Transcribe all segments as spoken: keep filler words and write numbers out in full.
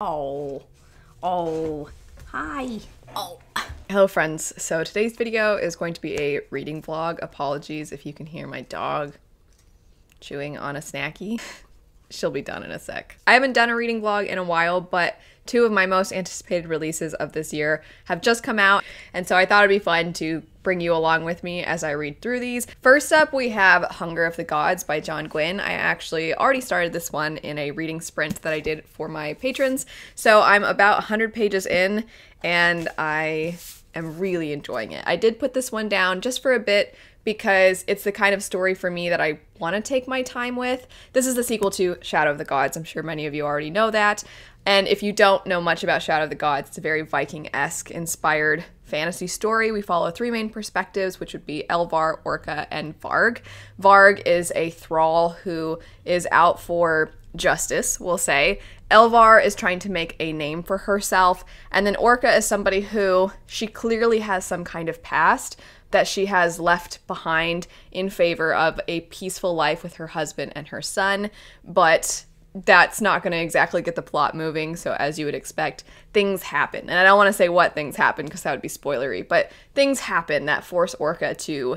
Oh, oh, hi. Oh. Hello friends, so today's video is going to be a reading vlog. Apologies if you can hear my dog chewing on a snacky. She'll be done in a sec. I haven't done a reading vlog in a while, but two of my most anticipated releases of this year have just come out, and so I thought it'd be fun to bring you along with me as I read through these. First up, we have Hunger of the Gods by John Gwynne. I actually already started this one in a reading sprint that I did for my patrons, so I'm about one hundred pages in, and I am really enjoying it. I did put this one down just for a bit because it's the kind of story for me that I want to take my time with. This is the sequel to Shadow of the Gods. I'm sure many of you already know that. And if you don't know much about Shadow of the Gods, it's a very Viking-esque inspired fantasy story. We follow three main perspectives, which would be Elvar, Orca, and Varg. Varg is a thrall who is out for justice, we'll say. Elvar is trying to make a name for herself, and then Orca is somebody who she clearly has some kind of past that she has left behind in favor of a peaceful life with her husband and her son, but that's not going to exactly get the plot moving, so as you would expect, things happen. And I don't want to say what things happen because that would be spoilery, but things happen that force Orca to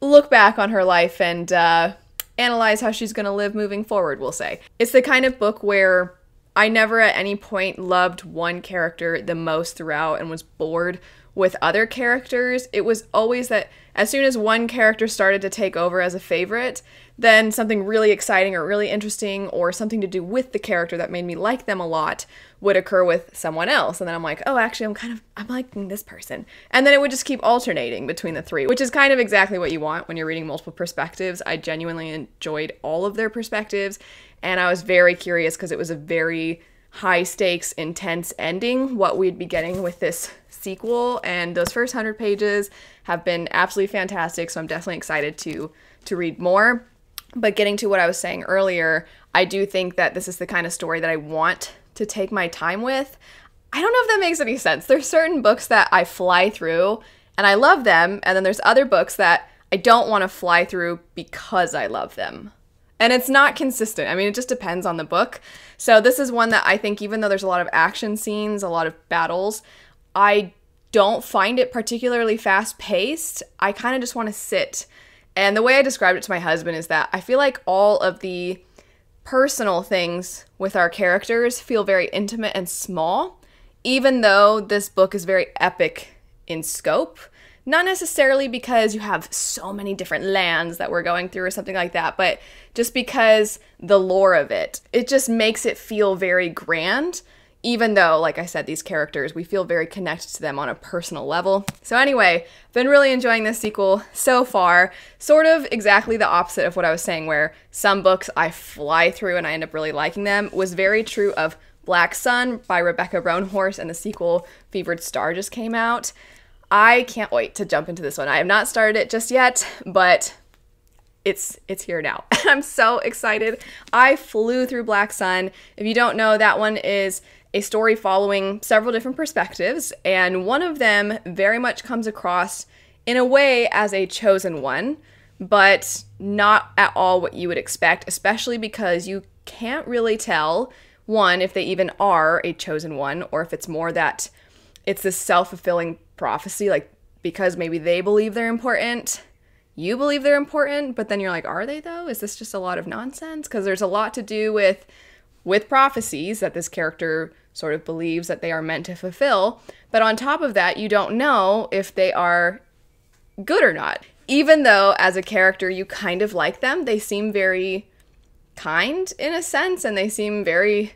look back on her life and uh, analyze how she's going to live moving forward, we'll say. It's the kind of book where I never at any point loved one character the most throughout and was bored with other characters. It was always that as soon as one character started to take over as a favorite, then something really exciting or really interesting or something to do with the character that made me like them a lot would occur with someone else. And then I'm like, oh, actually, I'm kind of, I'm liking this person. And then it would just keep alternating between the three, which is kind of exactly what you want when you're reading multiple perspectives. I genuinely enjoyed all of their perspectives, and I was very curious because it was a very high stakes, intense ending, what we'd be getting with this sequel, and those first one hundred pages have been absolutely fantastic, so I'm definitely excited to to read more. But getting to what I was saying earlier, I do think that this is the kind of story that I want to take my time with. I don't know if that makes any sense. There's certain books that I fly through and I love them, and then there's other books that I don't want to fly through because I love them. And it's not consistent. I mean, it just depends on the book. So this is one that I think, even though there's a lot of action scenes, a lot of battles, I don't find it particularly fast-paced. I kind of just want to sit. And the way I described it to my husband is that I feel like all of the personal things with our characters feel very intimate and small, even though this book is very epic in scope. Not necessarily because you have so many different lands that we're going through or something like that, but just because the lore of it, it just makes it feel very grand, even though, like I said, these characters, we feel very connected to them on a personal level. So anyway, been really enjoying this sequel so far. Sort of exactly the opposite of what I was saying, where some books I fly through and I end up really liking them, was very true of Black Sun by Rebecca Roanhorse, and the sequel, Fevered Star, just came out. I can't wait to jump into this one. I have not started it just yet, but it's it's here now. I'm so excited. I flew through Black Sun. If you don't know, that one is a story following several different perspectives, and one of them very much comes across in a way as a chosen one, but not at all what you would expect, especially because you can't really tell, one, if they even are a chosen one, or if it's more that it's this self-fulfilling prophecy, like, because maybe they believe they're important, you believe they're important, but then you're like, are they though? Is this just a lot of nonsense? Because there's a lot to do with with prophecies that this character sort of believes that they are meant to fulfill, but on top of that, you don't know if they are good or not. Even though as a character you kind of like them, they seem very kind in a sense, and they seem very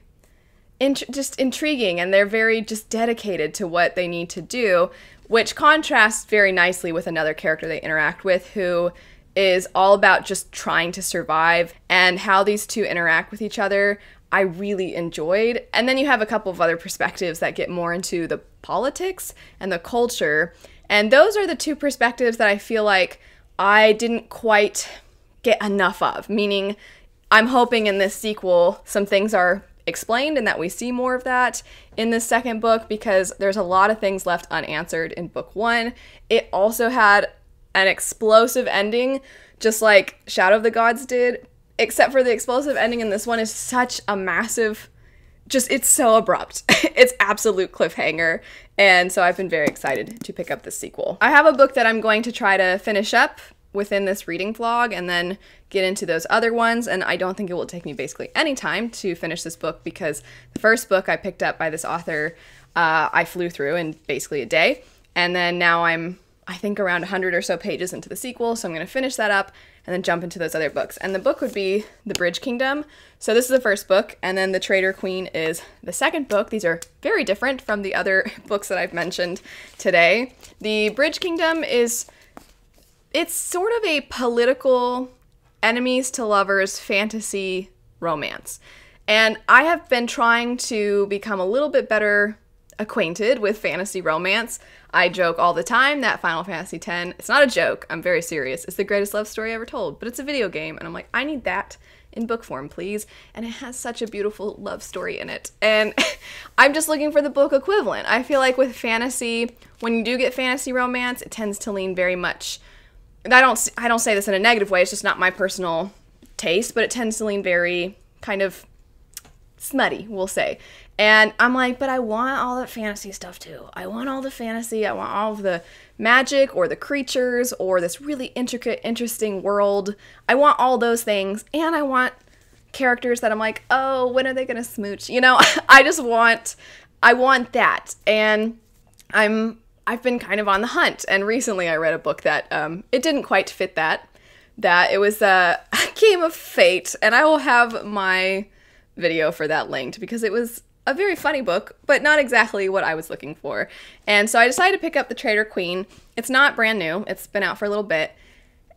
int just intriguing, and they're very just dedicated to what they need to do, which contrasts very nicely with another character they interact with who is all about just trying to survive, and how these two interact with each other I really enjoyed. And then you have a couple of other perspectives that get more into the politics and the culture, and those are the two perspectives that I feel like I didn't quite get enough of, meaning I'm hoping in this sequel some things are explained and that we see more of that in this second book, because there's a lot of things left unanswered in book one. It also had an explosive ending, just like Shadow of the Gods did, except for the explosive ending in this one is such a massive just, it's so abrupt. It's absolute cliffhanger. And so I've been very excited to pick up this sequel. I have a book that I'm going to try to finish up within this reading vlog and then get into those other ones, and I don't think it will take me basically any time to finish this book because the first book I picked up by this author uh, I flew through in basically a day, and then now I'm I think around a hundred or so pages into the sequel, so I'm going to finish that up and then jump into those other books. And the book would be The Bridge Kingdom. So this is the first book, and then The Traitor Queen is the second book. These are very different from the other books that I've mentioned today. The Bridge Kingdom is, it's sort of a political enemies to lovers fantasy romance. And I have been trying to become a little bit better acquainted with fantasy romance. I joke all the time that Final Fantasy X, it's not a joke, I'm very serious, it's the greatest love story ever told, but it's a video game, and I'm like, I need that in book form, please. And it has such a beautiful love story in it. And I'm just looking for the book equivalent. I feel like with fantasy, when you do get fantasy romance, it tends to lean very much, and I don't, I don't say this in a negative way, it's just not my personal taste, but it tends to lean very kind of smutty, we'll say. And I'm like, but I want all that fantasy stuff too. I want all the fantasy, I want all of the magic or the creatures or this really intricate, interesting world. I want all those things, and I want characters that I'm like, oh, when are they gonna smooch? You know, I just want, I want that. And I'm, I've been kind of on the hunt, and recently I read a book that, um, it didn't quite fit that, that it was uh, A Game of Fate, and I will have my video for that linked because it was a very funny book, but not exactly what I was looking for. And so I decided to pick up The Traitor Queen. It's not brand new, it's been out for a little bit.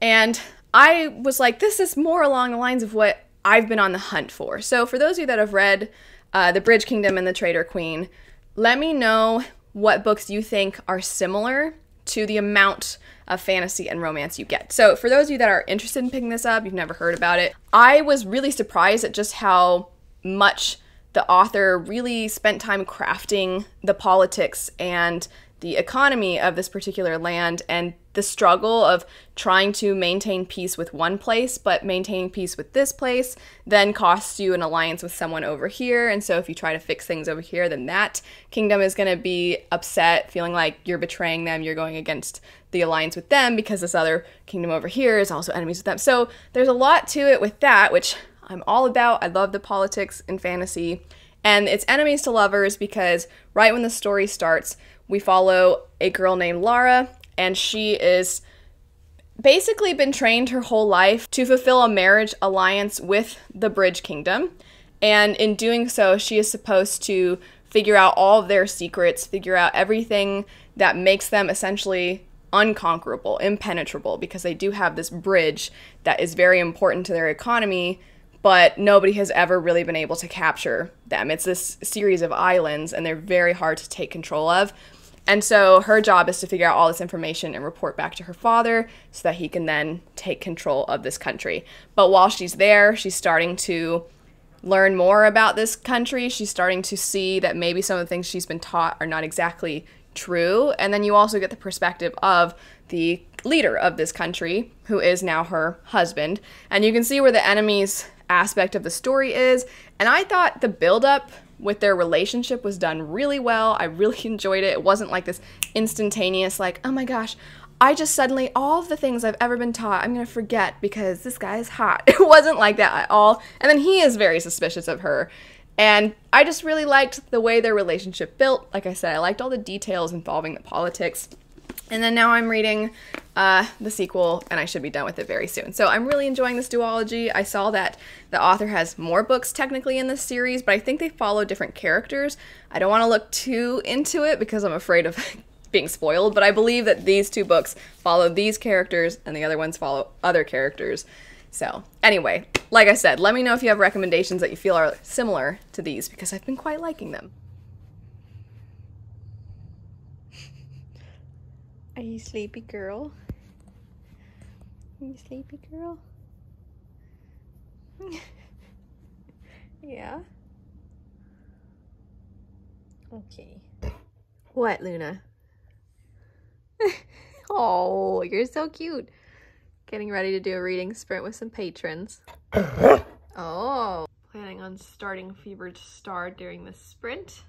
And I was like, this is more along the lines of what I've been on the hunt for. So for those of you that have read uh, The Bridge Kingdom and The Traitor Queen, let me know what books you think are similar to the amount of fantasy and romance you get. So for those of you that are interested in picking this up, you've never heard about it, I was really surprised at just how much the author really spent time crafting the politics and the economy of this particular land and the struggle of trying to maintain peace with one place, but maintaining peace with this place then costs you an alliance with someone over here. And so if you try to fix things over here, then that kingdom is going to be upset, feeling like you're betraying them, you're going against the alliance with them because this other kingdom over here is also enemies with them. So there's a lot to it with that, which I'm all about. I love the politics and fantasy, and it's enemies to lovers because right when the story starts, we follow a girl named Lara, and she is basically been trained her whole life to fulfill a marriage alliance with the Bridge Kingdom, and in doing so, she is supposed to figure out all of their secrets, figure out everything that makes them essentially unconquerable, impenetrable, because they do have this bridge that is very important to their economy, but nobody has ever really been able to capture them. It's this series of islands, and they're very hard to take control of. And so her job is to figure out all this information and report back to her father so that he can then take control of this country. But while she's there, she's starting to learn more about this country. She's starting to see that maybe some of the things she's been taught are not exactly true. And then you also get the perspective of the leader of this country, who is now her husband. And you can see where the enemies aspect of the story is, and I thought the build-up with their relationship was done really well. I really enjoyed it. It wasn't like this instantaneous, like, oh my gosh, I just suddenly, all of the things I've ever been taught, I'm gonna forget because this guy is hot. It wasn't like that at all. And then he is very suspicious of her, and I just really liked the way their relationship built. Like I said, I liked all the details involving the politics. And then now I'm reading uh, the sequel, and I should be done with it very soon. So I'm really enjoying this duology. I saw that the author has more books technically in this series, but I think they follow different characters. I don't want to look too into it because I'm afraid of being spoiled, but I believe that these two books follow these characters and the other ones follow other characters. So anyway, like I said, let me know if you have recommendations that you feel are similar to these because I've been quite liking them. Are you sleepy, girl? Are you sleepy, girl? Yeah? Okay. What, Luna? Oh, you're so cute. Getting ready to do a reading sprint with some patrons. Oh. Planning on on starting Fevered Star during the sprint.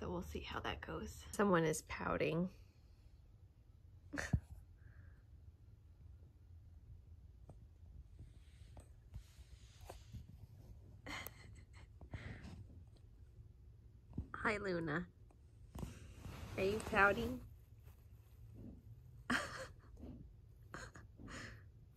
So we'll see how that goes. Someone is pouting. Hi, Luna. Are you pouting?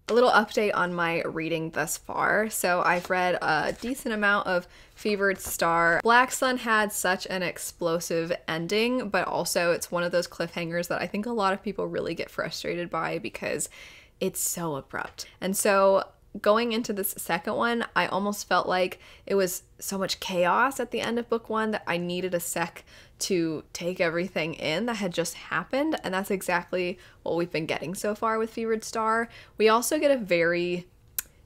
A little update on my reading thus far. So I've read a decent amount of Fevered Star. Black Sun had such an explosive ending, but also it's one of those cliffhangers that I think a lot of people really get frustrated by because it's so abrupt. And so going into this second one, I almost felt like it was so much chaos at the end of book one that I needed a sec to take everything in that had just happened, and that's exactly what we've been getting so far with Fevered Star. We also get a very,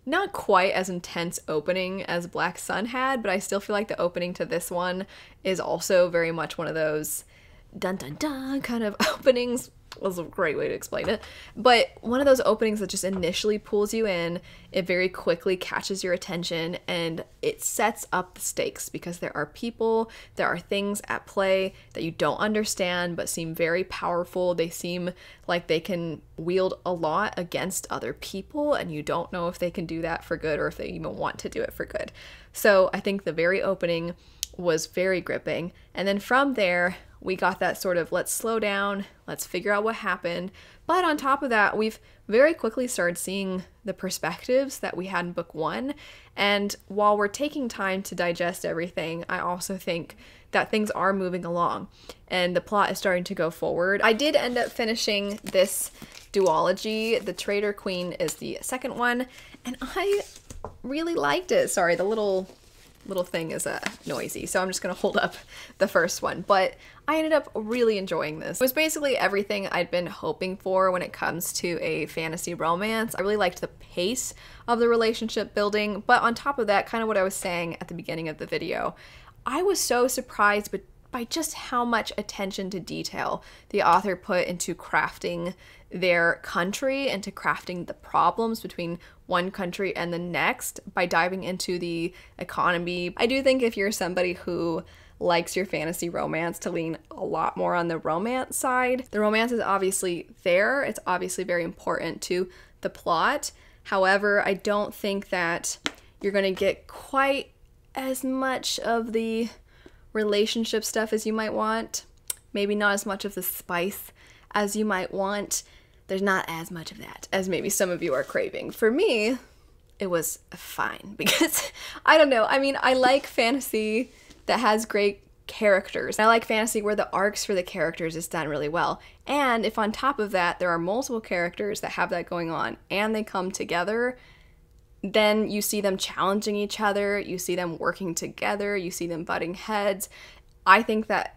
not quite as intense opening as Black Sun had, but I still feel like the opening to this one is also very much one of those dun dun dun kind of openings. Was a great way to explain it, but one of those openings that just initially pulls you in, it very quickly catches your attention, and it sets up the stakes because there are people, there are things at play that you don't understand but seem very powerful. They seem like they can wield a lot against other people, and you don't know if they can do that for good or if they even want to do it for good. So I think the very opening was very gripping, and then from there we got that sort of, let's slow down, let's figure out what happened. But on top of that, we've very quickly started seeing the perspectives that we had in book one. And while we're taking time to digest everything, I also think that things are moving along and the plot is starting to go forward. I did end up finishing this duology. The Traitor Queen is the second one, and I really liked it. Sorry, the little... little thing is uh, noisy, so I'm just gonna hold up the first one, but I ended up really enjoying this. It was basically everything I'd been hoping for when it comes to a fantasy romance. I really liked the pace of the relationship building, but on top of that, kind of what I was saying at the beginning of the video, I was so surprised but by just how much attention to detail the author put into crafting their country and to crafting the problems between one country and the next by diving into the economy. I do think if you're somebody who likes your fantasy romance to lean a lot more on the romance side, the romance is obviously there. It's obviously very important to the plot. However, I don't think that you're going to get quite as much of the relationship stuff as you might want, maybe not as much of the spice as you might want. There's not as much of that as maybe some of you are craving. For me, it was fine because I don't know, I mean, I like fantasy that has great characters. I like fantasy where the arcs for the characters is done really well, and if on top of that there are multiple characters that have that going on and they come together, then you see them challenging each other, you see them working together, you see them butting heads. I think that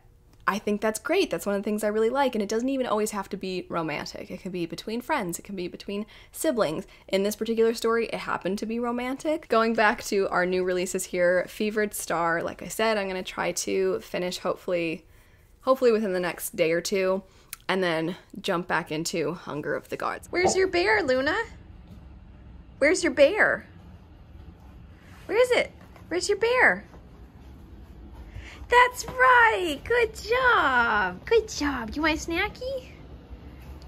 I think that's great. That's one of the things I really like, and it doesn't even always have to be romantic. It can be between friends, it can be between siblings. In this particular story, it happened to be romantic. Going back to our new releases here, Fevered Star, like I said, I'm gonna try to finish hopefully, hopefully within the next day or two, and then jump back into Hunger of the Gods. Where's your bear, Luna? Where's your bear? Where is it? Where's your bear? That's right, good job. Good job, you want a snacky?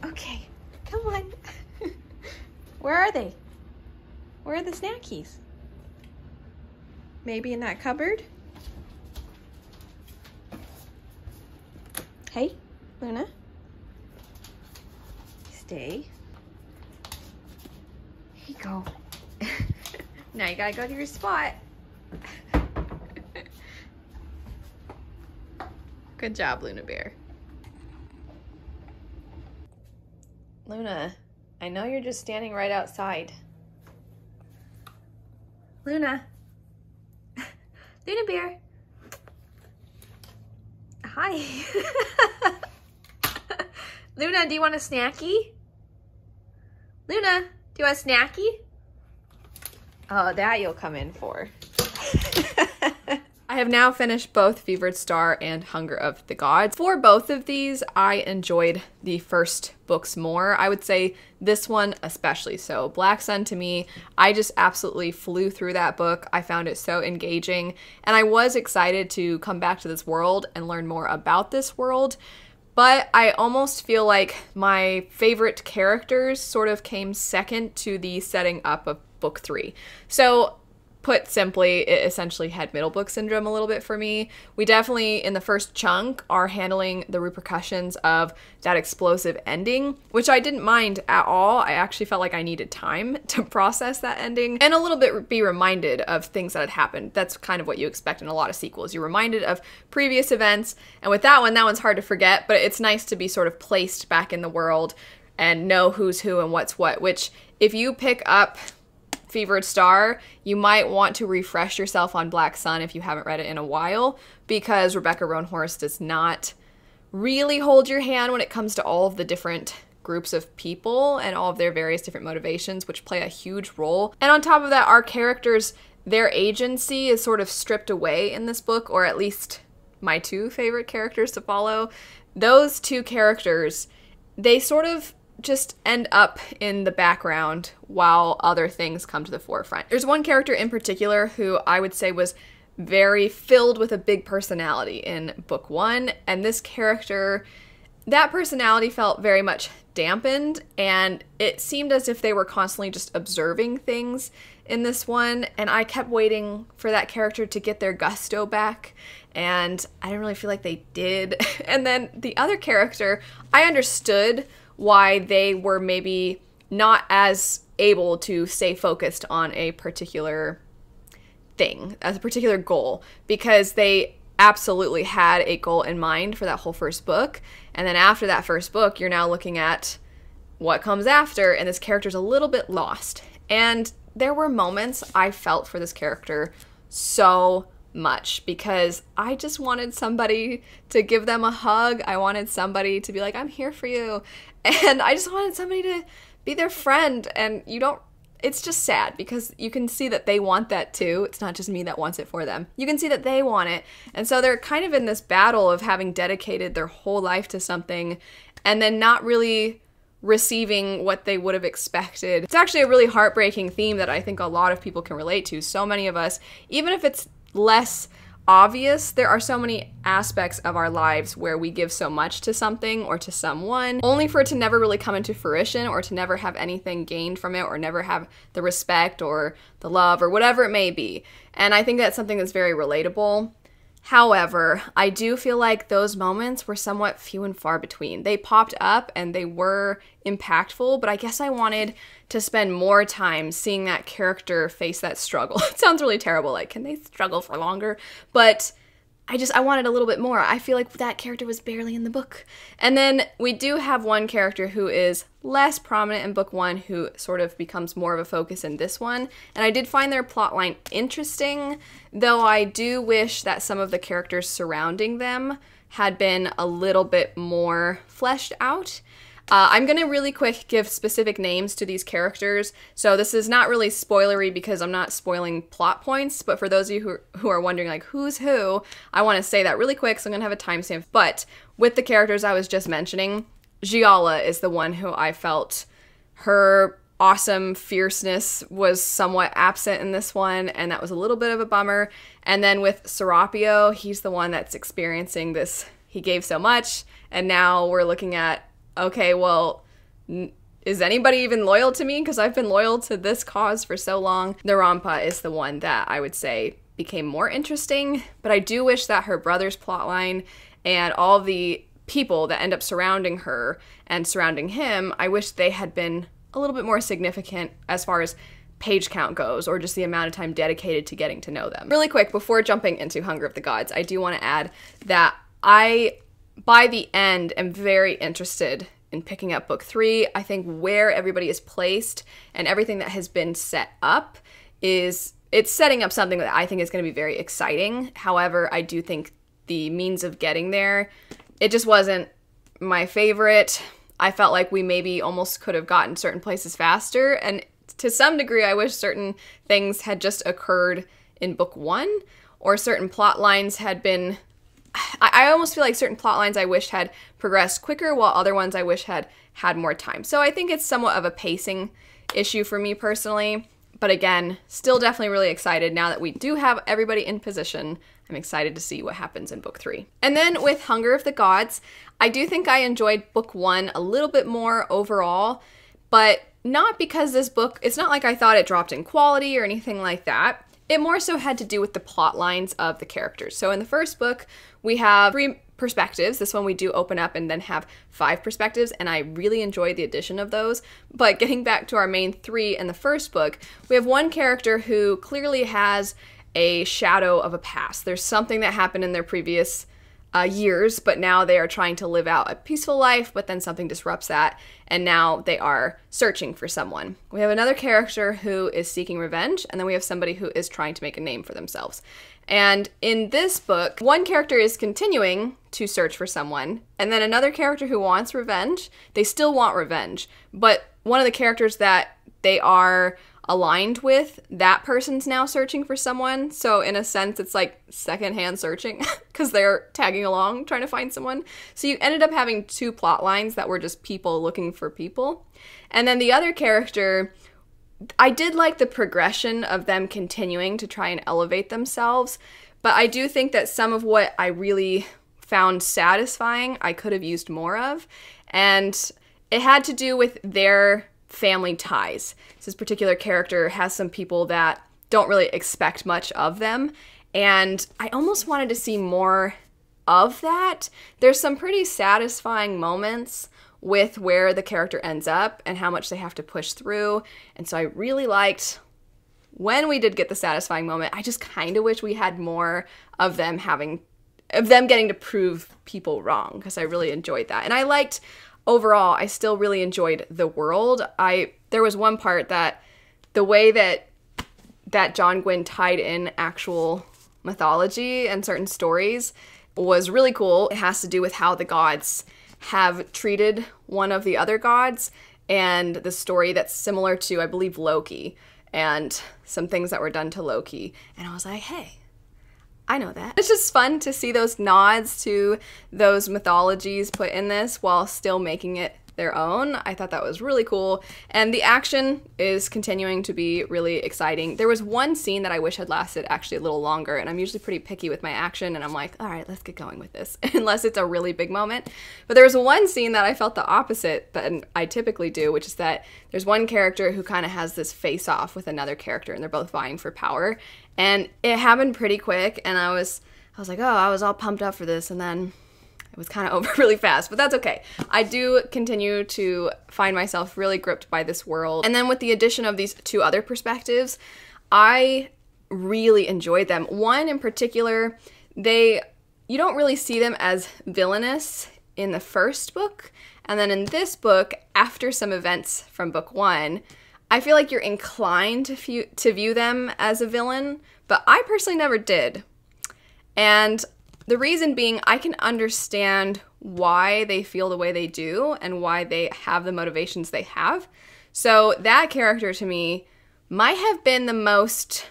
Okay, come on. Where are they? Where are the snackies? Maybe in that cupboard? Hey, Luna, stay. Here you go. Now you gotta go to your spot. Good job, Luna Bear. Luna, I know you're just standing right outside. Luna. Luna Bear. Hi. Luna, do you want a snacky? Luna. Do you want a snacky? Oh, that you'll come in for. I have now finished both Fevered Star and Hunger of the Gods. For both of these, I enjoyed the first books more. I would say this one especially so. Black Sun, to me, I just absolutely flew through that book. I found it so engaging, and I was excited to come back to this world and learn more about this world. But I almost feel like my favorite characters sort of came second to the setting up of book three. So put simply, it essentially had middle book syndrome a little bit for me. We definitely, in the first chunk, are handling the repercussions of that explosive ending, which I didn't mind at all. I actually felt like I needed time to process that ending and a little bit be reminded of things that had happened. That's kind of what you expect in a lot of sequels. You're reminded of previous events, and with that one, that one's hard to forget, but it's nice to be sort of placed back in the world and know who's who and what's what, which if you pick up Fevered Star, you might want to refresh yourself on Black Sun if you haven't read it in a while, because Rebecca Roanhorse does not really hold your hand when it comes to all of the different groups of people and all of their various different motivations, which play a huge role. And on top of that, our characters, their agency is sort of stripped away in this book, or at least my two favorite characters to follow. Those two characters, they sort of just end up in the background while other things come to the forefront. There's one character in particular who I would say was very filled with a big personality in book one, and this character, that personality felt very much dampened, and it seemed as if they were constantly just observing things in this one, and I kept waiting for that character to get their gusto back, and I didn't really feel like they did. And then the other character, I understood why they were maybe not as able to stay focused on a particular thing, as a particular goal, because they absolutely had a goal in mind for that whole first book. And then after that first book, you're now looking at what comes after, and this character's a little bit lost. And there were moments I felt for this character so much, because I just wanted somebody to give them a hug. I wanted somebody to be like, I'm here for you. And I just wanted somebody to be their friend. And you don't, it's just sad because you can see that they want that too. It's not just me that wants it for them. You can see that they want it. And so they're kind of in this battle of having dedicated their whole life to something and then not really receiving what they would have expected. It's actually a really heartbreaking theme that I think a lot of people can relate to. So many of us, even if it's less obvious, there are so many aspects of our lives where we give so much to something or to someone only for it to never really come into fruition, or to never have anything gained from it, or never have the respect or the love or whatever it may be. And I think that's something that's very relatable. However, I do feel like those moments were somewhat few and far between. They popped up and they were impactful, but I guess I wanted to spend more time seeing that character face that struggle. It sounds really terrible, like, can they struggle for longer? But I just, I wanted a little bit more. I feel like that character was barely in the book. And then we do have one character who is less prominent in book one, who sort of becomes more of a focus in this one. And I did find their plotline interesting, though I do wish that some of the characters surrounding them had been a little bit more fleshed out. Uh, I'm gonna really quick give specific names to these characters, so this is not really spoilery because I'm not spoiling plot points, but for those of you who are, who are wondering like who's who, I want to say that really quick, so I'm gonna have a timestamp. But with the characters I was just mentioning, Gialla is the one who I felt her awesome fierceness was somewhat absent in this one, and that was a little bit of a bummer. And then with Serapio, he's the one that's experiencing this, he gave so much, and now we're looking at, okay, well, is anybody even loyal to me? Because I've been loyal to this cause for so long. Narampa is the one that I would say became more interesting, but I do wish that her brother's plotline and all the people that end up surrounding her and surrounding him, I wish they had been a little bit more significant as far as page count goes, or just the amount of time dedicated to getting to know them. Really quick, before jumping into Hunger of the Gods, I do want to add that I... by the end, I'm very interested in picking up book three. I think where everybody is placed and everything that has been set up is, it's setting up something that I think is going to be very exciting. However, I do think the means of getting there, it just wasn't my favorite. I felt like we maybe almost could have gotten certain places faster, and to some degree I wish certain things had just occurred in book one, or certain plot lines had been, I, I almost feel like certain plot lines I wish had progressed quicker, while other ones I wish had had more time. So I think it's somewhat of a pacing issue for me personally. But again, still definitely really excited now that we do have everybody in position. I'm excited to see what happens in book three. And then with Hunger of the Gods, I do think I enjoyed book one a little bit more overall, but not because this book, it's not like I thought it dropped in quality or anything like that. It more so had to do with the plot lines of the characters. So in the first book, we have three perspectives. This one we do open up and then have five perspectives, and I really enjoyed the addition of those. But getting back to our main three in the first book, we have one character who clearly has a shadow of a past. There's something that happened in their previous uh, years, but now they are trying to live out a peaceful life, but then something disrupts that, and now they are searching for someone. We have another character who is seeking revenge, and then we have somebody who is trying to make a name for themselves. And in this book, one character is continuing to search for someone, and then another character who wants revenge. They still want revenge, but one of the characters that they are aligned with, that person's now searching for someone. So in a sense, it's like secondhand searching because they're tagging along trying to find someone. So you ended up having two plot lines that were just people looking for people. And then the other character, I did like the progression of them continuing to try and elevate themselves, but I do think that some of what I really found satisfying, I could have used more of, and it had to do with their family ties. So this particular character has some people that don't really expect much of them, and I almost wanted to see more of that. There's some pretty satisfying moments with where the character ends up and how much they have to push through. And so I really liked when we did get the satisfying moment. I just kind of wish we had more of them having, of them getting to prove people wrong, because I really enjoyed that. And I liked, overall, I still really enjoyed the world. I, there was one part that the way that, that John Gwynne tied in actual mythology and certain stories was really cool. It has to do with how the gods have treated one of the other gods, and the story that's similar to, I believe, Loki, and some things that were done to Loki. And I was like, hey, I know that. It's just fun to see those nods to those mythologies put in this while still making it their own. I thought that was really cool. And the action is continuing to be really exciting. There was one scene that I wish had lasted actually a little longer, and I'm usually pretty picky with my action, and I'm like, all right, let's get going with this, unless it's a really big moment. But there was one scene that I felt the opposite than I typically do, which is that there's one character who kind of has this face-off with another character, and they're both vying for power. And it happened pretty quick, and I was, I was like, oh, I was all pumped up for this, and then it was kind of over really fast, but that's okay. I do continue to find myself really gripped by this world. And then with the addition of these two other perspectives, I really enjoyed them. One in particular, they, you don't really see them as villainous in the first book. And then in this book, after some events from book one, I feel like you're inclined to view, to view them as a villain, but I personally never did. And the reason being, I can understand why they feel the way they do and why they have the motivations they have. So that character to me might have been the most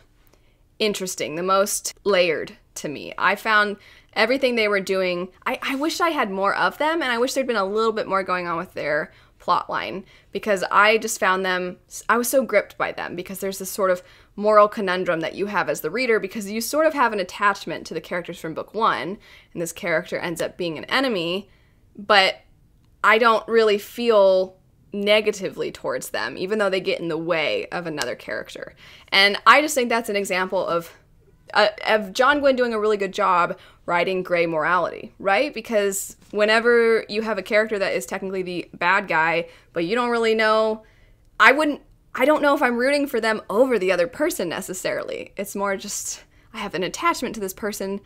interesting, the most layered to me. I found everything they were doing, I, I wish I had more of them, and I wish there'd been a little bit more going on with their plotline, because I just found them, I was so gripped by them, because there's this sort of moral conundrum that you have as the reader, because you sort of have an attachment to the characters from book one, and this character ends up being an enemy, but I don't really feel negatively towards them, even though they get in the way of another character. And I just think that's an example of Uh, of John Gwynne doing a really good job writing gray morality, right? Because whenever you have a character that is technically the bad guy, but you don't really know, I wouldn't, I don't know if I'm rooting for them over the other person necessarily. It's more just, I have an attachment to this person,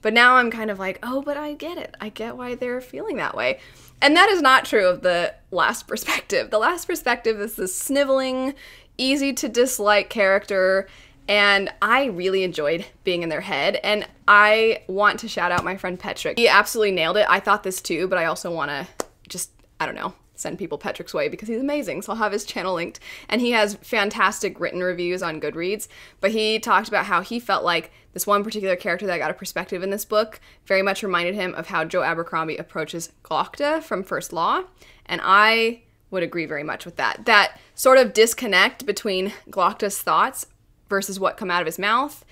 but now I'm kind of like, oh, but I get it. I get why they're feeling that way. And that is not true of the last perspective. The last perspective is this sniveling, easy to dislike character, and I really enjoyed being in their head. And I want to shout out my friend Petrik. He absolutely nailed it. I thought this too, but I also want to just, I don't know, send people Petrik's way because he's amazing, so I'll have his channel linked. And he has fantastic written reviews on Goodreads, but he talked about how he felt like this one particular character that got a perspective in this book very much reminded him of how Joe Abercrombie approaches Glockta from First Law, and I would agree very much with that. That sort of disconnect between Glockta's thoughts versus what come out of his mouth,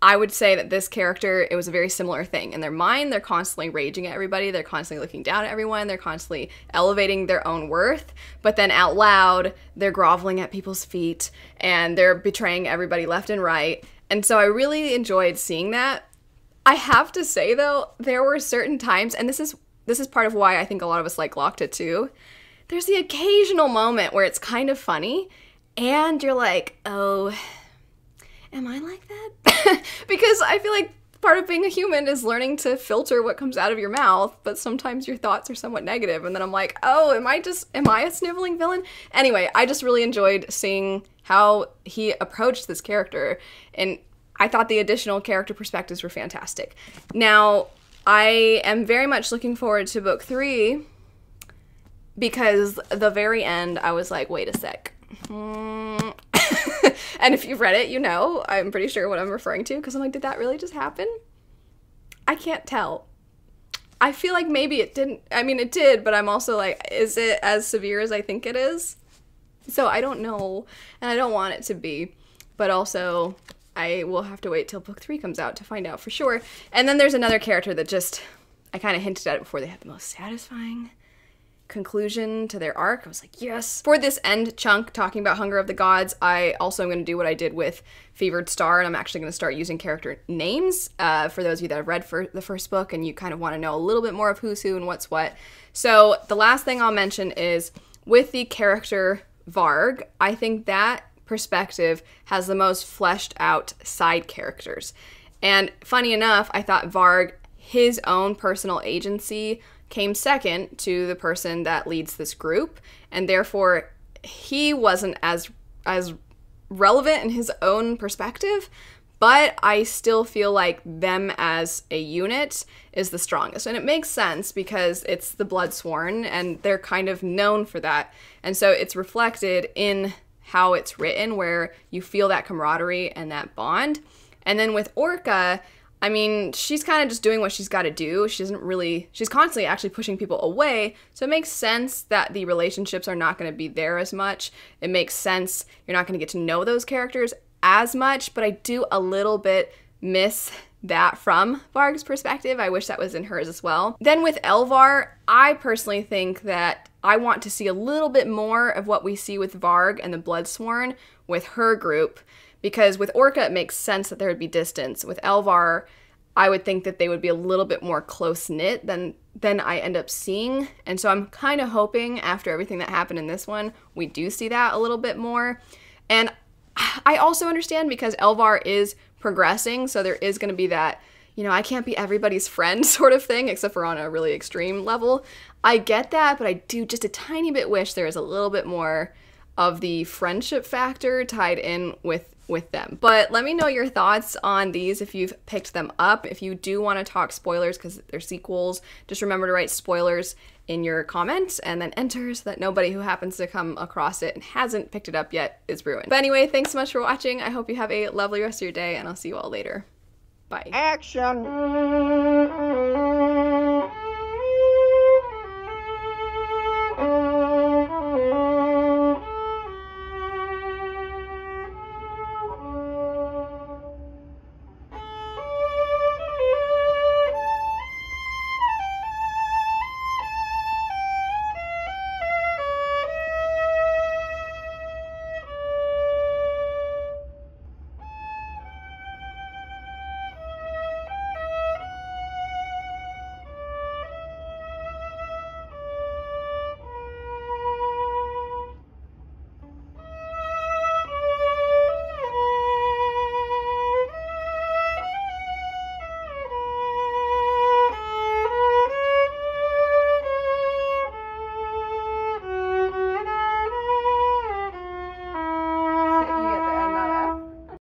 I would say that this character, it was a very similar thing. In their mind, they're constantly raging at everybody, they're constantly looking down at everyone, they're constantly elevating their own worth, but then out loud, they're groveling at people's feet, and they're betraying everybody left and right, and so I really enjoyed seeing that. I have to say, though, there were certain times, and this is, this is part of why I think a lot of us like Glockta too, there's the occasional moment where it's kind of funny, and you're like, oh, am I like that? Because I feel like part of being a human is learning to filter what comes out of your mouth, but sometimes your thoughts are somewhat negative, and then I'm like, oh, am I just, am I a sniveling villain? Anyway, I just really enjoyed seeing how he approached this character, and I thought the additional character perspectives were fantastic. Now, I am very much looking forward to book three, because the very end, I was like, wait a sec. Mm. And if you've read it, you know, I'm pretty sure what I'm referring to, because I'm like, did that really just happen? I can't tell. I feel like maybe it didn't. I mean, it did, but I'm also like, is it as severe as I think it is? So I don't know, and I don't want it to be, but also I will have to wait till book three comes out to find out for sure. And then there's another character that just, I kind of hinted at it before, they had the most satisfying conclusion to their arc. I was like, yes. For this end chunk talking about Hunger of the Gods, I also am going to do what I did with Fevered Star, and I'm actually going to start using character names uh, for those of you that have read for the first book and you kind of want to know a little bit more of who's who and what's what. So the last thing I'll mention is with the character Varg, I think that perspective has the most fleshed out side characters. And funny enough, I thought Varg, his own personal agency came second to the person that leads this group, and therefore he wasn't as as relevant in his own perspective, but I still feel like them as a unit is the strongest, and it makes sense because it's the Bloodsworn and they're kind of known for that, and so it's reflected in how it's written where you feel that camaraderie and that bond. And then with Orca, I mean, she's kind of just doing what she's got to do. She doesn't really, she's constantly actually pushing people away, so it makes sense that the relationships are not going to be there as much. It makes sense you're not going to get to know those characters as much, but I do a little bit miss that from Varg's perspective. I wish that was in hers as well. Then with Elvar, I personally think that I want to see a little bit more of what we see with Varg and the Bloodsworn with her group. Because with Orca, it makes sense that there would be distance. With Elvar, I would think that they would be a little bit more close-knit than, than I end up seeing. And so I'm kind of hoping, after everything that happened in this one, we do see that a little bit more. And I also understand because Elvar is progressing, so there is going to be that, you know, I can't be everybody's friend sort of thing, except for on a really extreme level. I get that, but I do just a tiny bit wish there was a little bit more of the friendship factor tied in with with them. But let me know your thoughts on these if you've picked them up. If you do want to talk spoilers because they're sequels, just remember to write spoilers in your comments and then enter so that nobody who happens to come across it and hasn't picked it up yet is ruined. But anyway, thanks so much for watching. I hope you have a lovely rest of your day, and I'll see you all later. Bye. Action!